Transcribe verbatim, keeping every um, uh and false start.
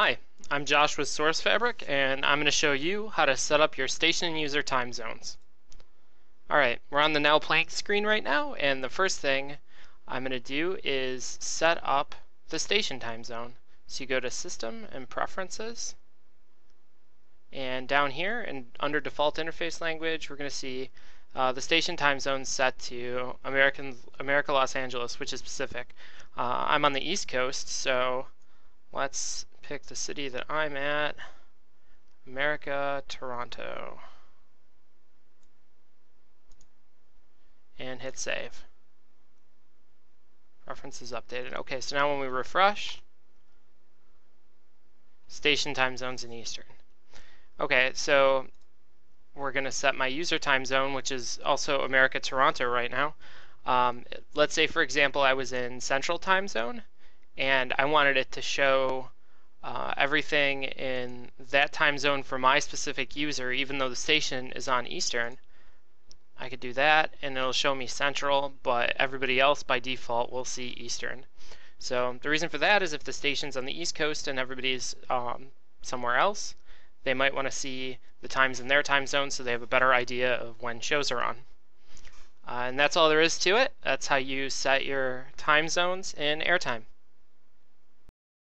Hi, I'm Josh with SourceFabric, and I'm going to show you how to set up your station and user time zones. Alright, we're on the Now Playing screen right now, and the first thing I'm going to do is set up the station time zone. So you go to System and Preferences, and down here and under Default Interface Language, we're going to see uh, the station time zone set to American, America Los Angeles, which is Pacific. Uh, I'm on the East Coast, so let's pick the city that I'm at, America, Toronto, and hit save. Preferences updated. Okay, so now when we refresh, station time zones in Eastern. Okay, so we're going to set my user time zone, which is also America, Toronto right now. Um, let's say, for example, I was in Central time zone, and I wanted it to show uh, everything in that time zone for my specific user, even though the station is on Eastern. I could do that, and it'll show me Central, but everybody else by default will see Eastern. So the reason for that is if the station's on the East Coast and everybody's um, somewhere else, they might want to see the times in their time zone so they have a better idea of when shows are on. Uh, and that's all there is to it. That's how you set your time zones in Airtime.